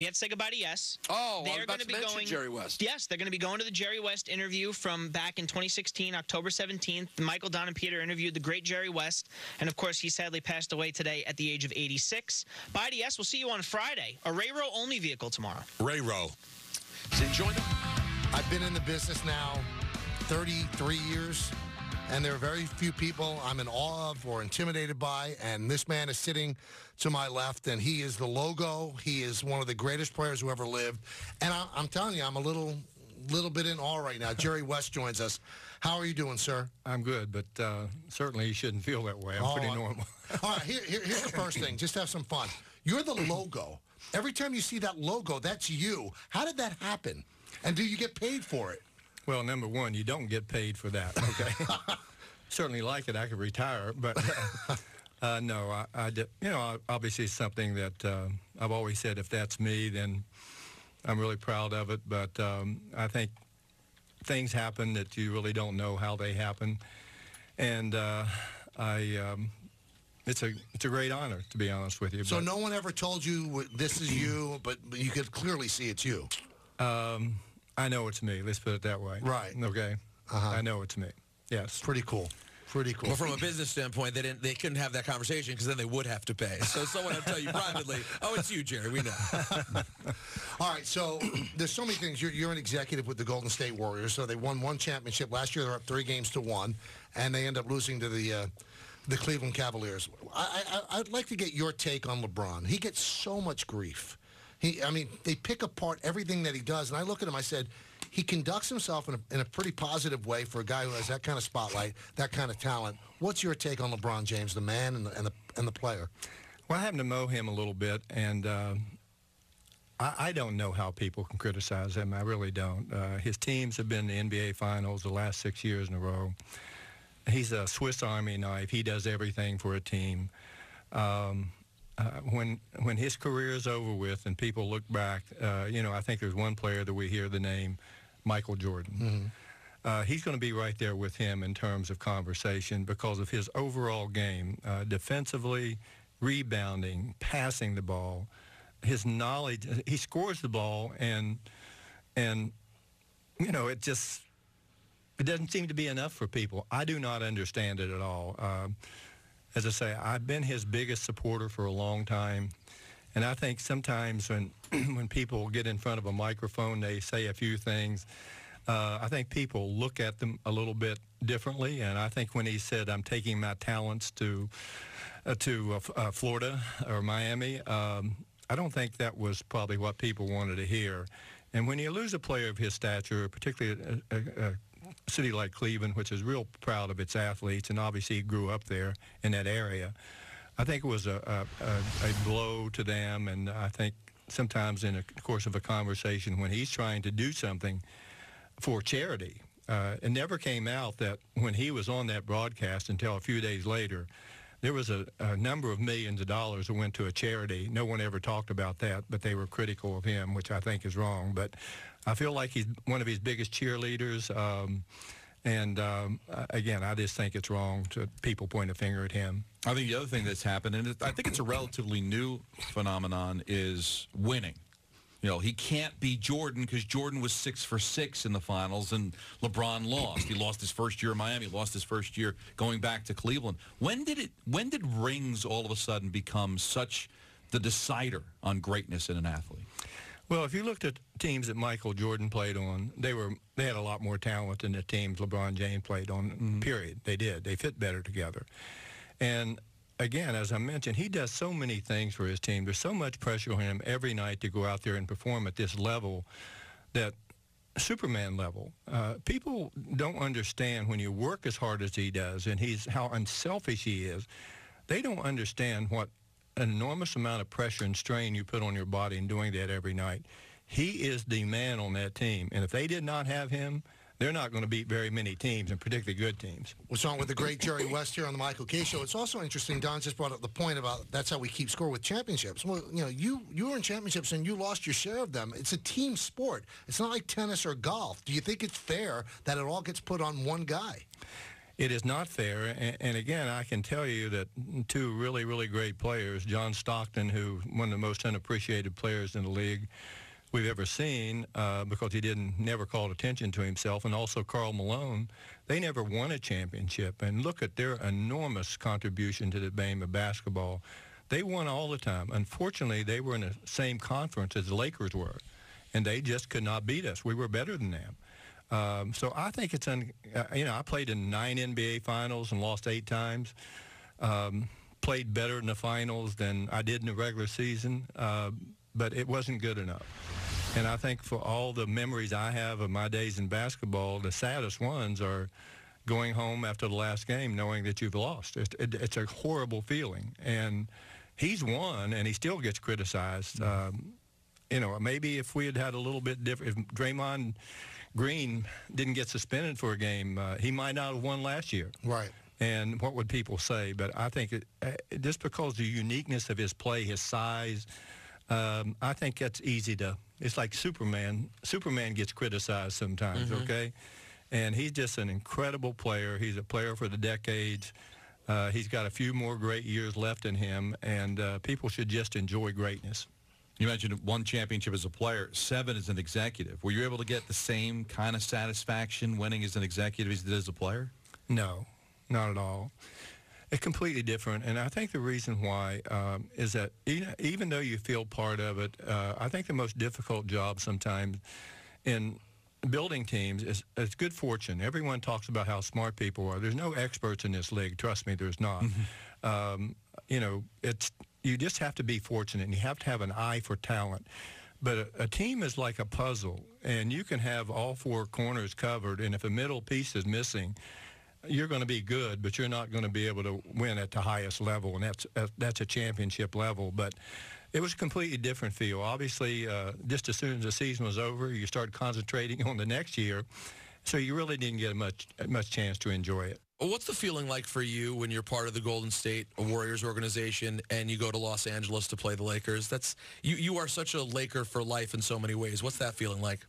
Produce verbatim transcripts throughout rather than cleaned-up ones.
You have to say goodbye to Yes. Oh, they're I was about going to, to be mention going, Jerry West. Yes, they're going to be going to the Jerry West interview from back in twenty sixteen, October seventeenth. Michael, Don, and Peter interviewed the great Jerry West. And, of course, he sadly passed away today at the age of eighty-six. Bye to Yes. We'll see you on Friday. A Ray-Row only vehicle tomorrow. Ray-Row. Enjoy the I've been in the business now thirty-three years, and there are very few people I'm in awe of or intimidated by, and this man is sitting to my left, and he is the logo. He is one of the greatest players who ever lived, and I, I'm telling you, I'm a little little bit in awe right now. Jerry West joins us. How are you doing, sir? I'm good, but uh, certainly you shouldn't feel that way. I'm oh, pretty normal. All right, here, here, here's the first thing. Just have some fun. You're the logo. Every time you see that logo, that's you. How did that happen? And do you get paid for it? Well, number one, you don't get paid for that, okay? Certainly like it. I could retire, but uh, uh, no, I, I did, you know, obviously it's something that uh, I've always said, if that's me, then I'm really proud of it. But um, I think things happen that you really don't know how they happen. And uh, I... Um, It's a, it's a great honor, to be honest with you. So no one ever told you this is you, but you could clearly see it's you? Um, I know it's me. Let's put it that way. Right. Okay. Uh-huh. I know it's me. Yes. Pretty cool. Pretty cool. Well, from a business standpoint, they didn't, they couldn't have that conversation because then they would have to pay. So someone would tell you privately, oh, it's you, Jerry. We know. All right, so there's so many things. You're, you're an executive with the Golden State Warriors, so they won one championship. Last year they were up three games to one, and they end up losing to the... Uh, The Cleveland Cavaliers. I, I, I'd like to get your take on LeBron. He gets so much grief. He, I mean, they pick apart everything that he does, and I look at him, I said, he conducts himself in a, in a pretty positive way for a guy who has that kind of spotlight, that kind of talent. What's your take on LeBron James, the man and the, and the, and the player? Well, I happen to know him a little bit, and uh, I, I don't know how people can criticize him. I really don't. Uh, his teams have been in the N B A Finals the last six years in a row. He's a Swiss Army knife. He does everything for a team. Um, uh, when when his career is over with and people look back, uh, you know, I think there's one player that we hear the name, Michael Jordan. Mm-hmm. uh, he's going to be right there with him in terms of conversation because of his overall game, uh, defensively, rebounding, passing the ball, his knowledge. He scores the ball, and and you know, it just. It doesn't seem to be enough for people. I do not understand it at all. Um, as I say, I've been his biggest supporter for a long time, and I think sometimes when when people get in front of a microphone, they say a few things. Uh, I think people look at them a little bit differently, and I think when he said, "I'm taking my talents to uh, to uh, uh, Florida or Miami," um, I don't think that was probably what people wanted to hear. And when you lose a player of his stature, particularly a, a, a city like Cleveland, which is real proud of its athletes, and obviously he grew up there in that area, I think it was a, a, a, a blow to them. And I think sometimes in the course of a conversation, when he's trying to do something for charity, uh, it never came out that when he was on that broadcast until a few days later, there was a, a number of millions of dollars that went to a charity. No one ever talked about that, but they were critical of him, which I think is wrong. But I feel like he's one of his biggest cheerleaders. Um, and, um, again, I just think it's wrong to people point a finger at him. I think the other thing that's happened, and it, I think it's a relatively new phenomenon, is winning. You know, he can't be Jordan because Jordan was six for six in the finals, and LeBron lost. He lost his first year in Miami, lost his first year going back to Cleveland. When did it? When did rings all of a sudden become such the decider on greatness in an athlete? Well, if you looked at teams that Michael Jordan played on, they were they had a lot more talent than the teams LeBron James played on. Mm-hmm. Period. They did. They fit better together, and. Again, as I mentioned, he does so many things for his team. There's so much pressure on him every night to go out there and perform at this level, that Superman level. Uh, people don't understand when you work as hard as he does and he's how unselfish he is. They don't understand what an enormous amount of pressure and strain you put on your body in doing that every night. He is the man on that team, and if they did not have him, they're not going to beat very many teams, and particularly good teams. What's on with the great Jerry West here on the Michael Kay Show? It's also interesting, Don just brought up the point about that's how we keep score with championships. Well, you know, you, you were in championships and you lost your share of them. It's a team sport. It's not like tennis or golf. Do you think it's fair that it all gets put on one guy? it is not fair. And, and again, I can tell you that two really, really great players, John Stockton, who one of the most unappreciated players in the league we've ever seen, uh, because he didn't never called attention to himself, and also Karl Malone, they never won a championship. And look at their enormous contribution to the game of basketball. They won all the time. Unfortunately, they were in the same conference as the Lakers were, and they just could not beat us. We were better than them. Um, so I think it's, un uh, you know, I played in nine N B A finals and lost eight times, um, played better in the finals than I did in the regular season, uh, but it wasn't good enough. And I think for all the memories I have of my days in basketball, the saddest ones are going home after the last game knowing that you've lost. It, it, it's a horrible feeling. And he's won, and he still gets criticized. Um, you know, maybe if we had had a little bit different, if Draymond Green didn't get suspended for a game, uh, he might not have won last year. Right. And what would people say? But I think it, uh, just because the uniqueness of his play, his size, um, I think that's easy to, it's like Superman. Superman gets criticized sometimes, mm-hmm. okay? And he's just an incredible player. He's a player for the decades. Uh, he's got a few more great years left in him, and uh, people should just enjoy greatness. You mentioned one championship as a player, seven as an executive. Were you able to get the same kind of satisfaction winning as an executive as you did as a player? No, not at all. It's completely different, and I think the reason why um, is that even though you feel part of it, uh, I think the most difficult job sometimes in building teams is, is good fortune. Everyone talks about how smart people are. There's no experts in this league. Trust me, there's not. Mm-hmm. um, you know, it's you just have to be fortunate, and you have to have an eye for talent. But a, a team is like a puzzle, and you can have all four corners covered, and if a middle piece is missing, you're going to be good, but you're not going to be able to win at the highest level, and that's, uh, that's a championship level. But it was a completely different feel. Obviously, uh, just as soon as the season was over, you started concentrating on the next year, so you really didn't get much much chance to enjoy it. What's the feeling like for you when you're part of the Golden State Warriors organization and you go to Los Angeles to play the Lakers? That's you, you are such a Laker for life in so many ways. What's that feeling like?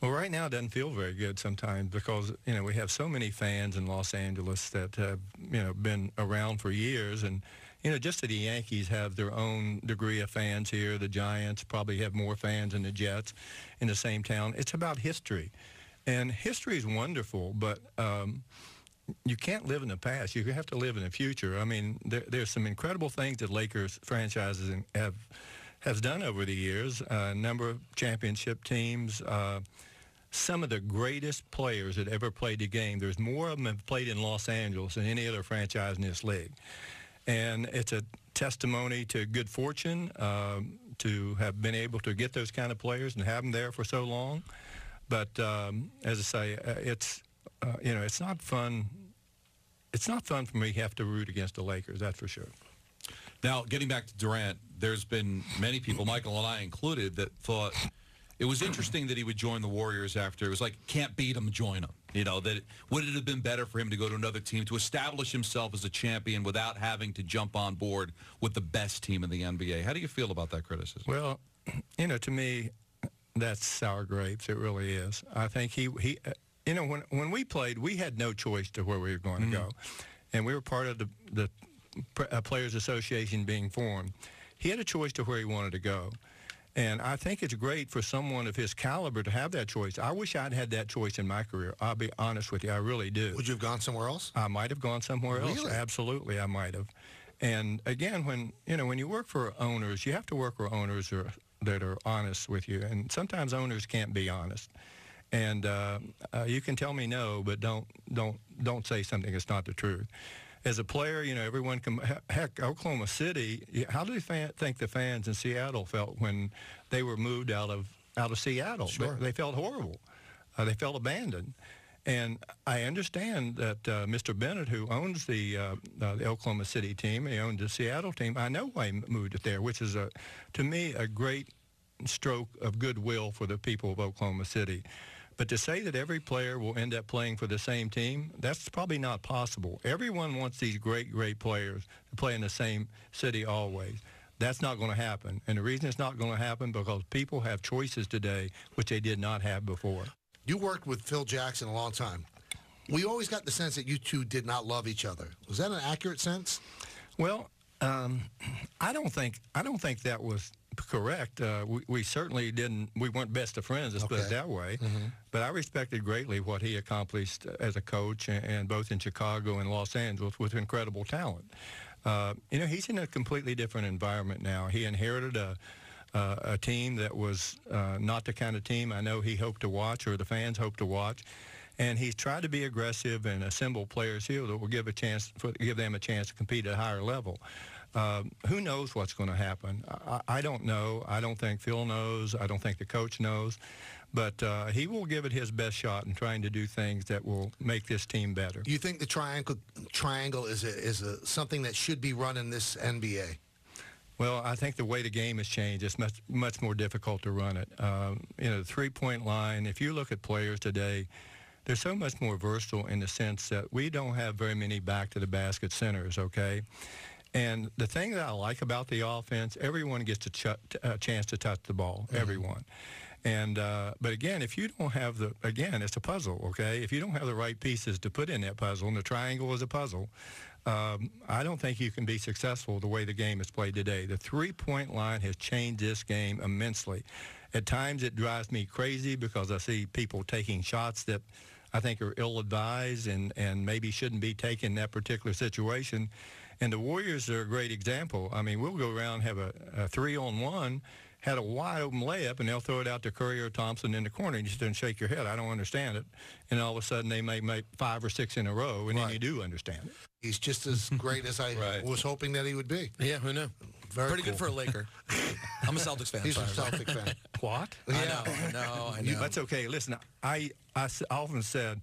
Well, right now it doesn't feel very good sometimes because, you know, we have so many fans in Los Angeles that have, you know, been around for years. And, you know, just that the Yankees have their own degree of fans here. The Giants probably have more fans than the Jets in the same town. It's about history. And history is wonderful, but um, you can't live in the past. You have to live in the future. I mean, there, there's some incredible things that Lakers franchises have has done over the years, a uh, number of championship teams, uh, some of the greatest players that ever played the game. There's more of them have played in Los Angeles than any other franchise in this league. And it's a testimony to good fortune um, to have been able to get those kind of players and have them there for so long. But um, as I say, uh, it's, uh, you know, it's not fun. It's not fun for me to have to root against the Lakers, that's for sure. Now, getting back to Durant, there's been many people, Michael and I included, that thought it was interesting that he would join the Warriors after. It was like, can't beat him, join him. You know, that it, would it have been better for him to go to another team to establish himself as a champion without having to jump on board with the best team in the N B A? How do you feel about that criticism? Well, you know, to me, that's sour grapes. It really is. I think he, he uh, you know, when, when we played, we had no choice to where we were going mm-hmm. to go. And we were part of the, the uh, Players Association being formed. He had a choice to where he wanted to go. And I think it's great for someone of his caliber to have that choice. I wish I'd had that choice in my career. I'll be honest with you. I really do. Would you have gone somewhere else? I might have gone somewhere else. Really? Absolutely, I might have. And, again, when you know when you work for owners, you have to work for owners or, that are honest with you. And sometimes owners can't be honest. And uh, uh, you can tell me no, but don't, don't, don't say something that's not the truth. As a player, you know, everyone can, heck, Oklahoma City, how do you fan, think the fans in Seattle felt when they were moved out of, out of Seattle? Sure. They, they felt horrible. Uh, they felt abandoned. And I understand that uh, Mister Bennett, who owns the, uh, uh, the Oklahoma City team, he owned the Seattle team, I know why he moved it there, which is, a, to me, a great stroke of goodwill for the people of Oklahoma City. But to say that every player will end up playing for the same team, that's probably not possible. Everyone wants these great, great players to play in the same city always. That's not going to happen. And the reason it's not going to happen because people have choices today, which they did not have before. You worked with Phil Jackson a long time. we always got the sense that you two did not love each other. Was that an accurate sense? Well, um, I don't think I don't think that was correct. Uh, we, we certainly didn't. We weren't best of friends, let's okay. put it that way. Mm-hmm. But I respected greatly what he accomplished as a coach, and, and both in Chicago and Los Angeles, with incredible talent. Uh, you know, he's in a completely different environment now. He inherited a. Uh, a team that was uh, not the kind of team I know he hoped to watch, or the fans hoped to watch, and he's tried to be aggressive and assemble players here that will give a chance, for, give them a chance to compete at a higher level. Um, who knows what's going to happen? I, I don't know. I don't think Phil knows. I don't think the coach knows, but uh, he will give it his best shot in trying to do things that will make this team better. You think the triangle triangle is a, is a, something that should be run in this N B A? Well, I think the way the game has changed, it's much, much more difficult to run it. Um, you know, the three-point line, if you look at players today, they're so much more versatile in the sense that we don't have very many back-to-the-basket centers, okay? And the thing that I like about the offense, everyone gets a, ch a chance to touch the ball, mm-hmm. everyone. And uh, but again, if you don't have the, again, it's a puzzle, okay? If you don't have the right pieces to put in that puzzle, and the triangle is a puzzle, um, I don't think you can be successful the way the game is played today. The three-point line has changed this game immensely. At times it drives me crazy because I see people taking shots that I think are ill-advised and, and maybe shouldn't be taken in that particular situation. And the Warriors are a great example. I mean, we'll go around, have a, a three-on-one, had a wide-open layup, and they'll throw it out to Curry or Thompson in the corner, and you just don't shake your head. I don't understand it. And all of a sudden, they may make five or six in a row, and right. then you do understand it. He's just as great as I right. was hoping that he would be. Yeah, who knew? Very Pretty cool. good for a Laker. I'm a Celtics fan. He's sorry. a Celtics fan. What? Yeah. I know, I know, I know. You, that's okay. Listen, I, I often said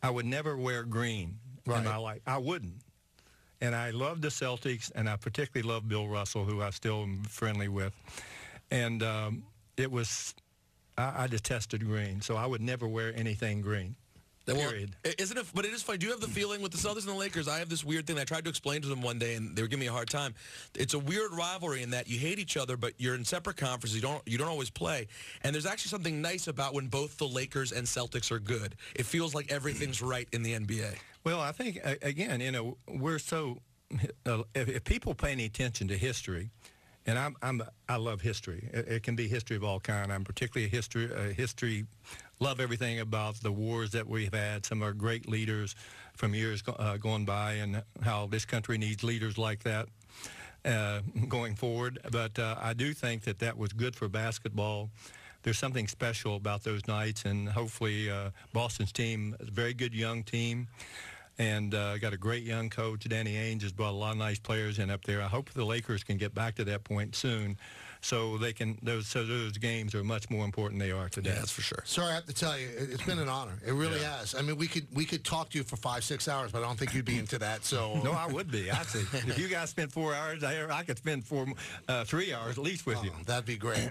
I would never wear green right. in my life. I wouldn't. And I love the Celtics, and I particularly love Bill Russell, who I still am friendly with. And um, it was, I, I detested green, so I would never wear anything green. Period. Well, isn't it? But it is funny. Do you have the feeling with the Celtics and the Lakers? I have this weird thing. I tried to explain to them one day, and they were giving me a hard time. It's a weird rivalry in that you hate each other, but you're in separate conferences. You don't. You don't always play. And there's actually something nice about when both the Lakers and Celtics are good. It feels like everything's right in the N B A. Well, I think again, you know, we're so. Uh, if, if people pay any attention to history. And I'm, I'm, I love history. It, it can be history of all kind. I'm particularly a history, a history, love everything about the wars that we've had. Some of our great leaders from years go, uh, gone by, and how this country needs leaders like that uh, going forward. But uh, I do think that that was good for basketball. There's something special about those nights, and hopefully uh, Boston's team, a very good young team. And uh, got a great young coach. Danny Ainge has brought a lot of nice players in up there. I hope the Lakers can get back to that point soon, so they can. Those so those games are much more important than they are today. Yeah, that's for sure. Sorry, I have to tell you, it's been an honor. It really yeah. has. I mean, we could we could talk to you for five, six hours, but I don't think you'd be into that. So no, I would be. I see. If you guys spent four hours, I I could spend four, uh, three hours at least with oh, you. That'd be great.